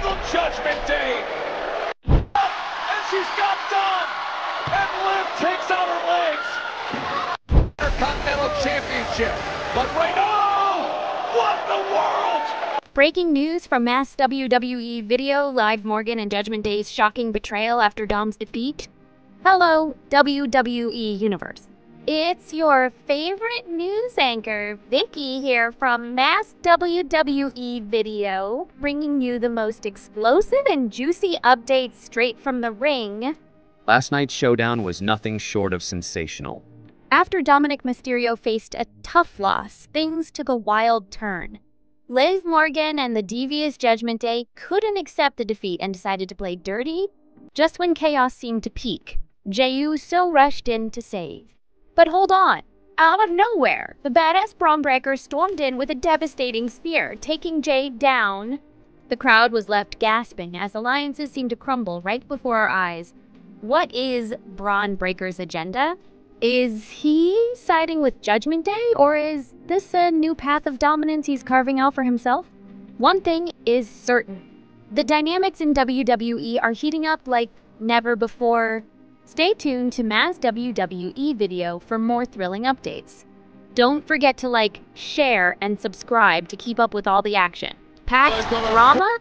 brutal Judgment Day. And she's got done. And Liv takes out her legs. Intercontinental Championship. But right now, what in the world? Breaking news from Mas WWE Video: Liv Morgan and Judgment Day's shocking betrayal after Dom's defeat. Hello, WWE Universe. It's your favorite news anchor, Viki, here from Mas WWE Video, bringing you the most explosive and juicy updates straight from the ring. Last night's showdown was nothing short of sensational. After Dominik Mysterio faced a tough loss, things took a wild turn. Liv Morgan and the devious Judgment Day couldn't accept the defeat and decided to play dirty. Just when chaos seemed to peak, Jey Uso rushed in to save. But hold on, out of nowhere, the badass Bron Breakker stormed in with a devastating spear, taking Jey down. The crowd was left gasping as alliances seemed to crumble right before our eyes. What is Bron Breakker's agenda? Is he siding with Judgment Day, or is this a new path of dominance he's carving out for himself? One thing is certain, the dynamics in WWE are heating up like never before. Stay tuned to Mas WWE Video for more thrilling updates. Don't forget to like, share, and subscribe to keep up with all the action. Packed drama?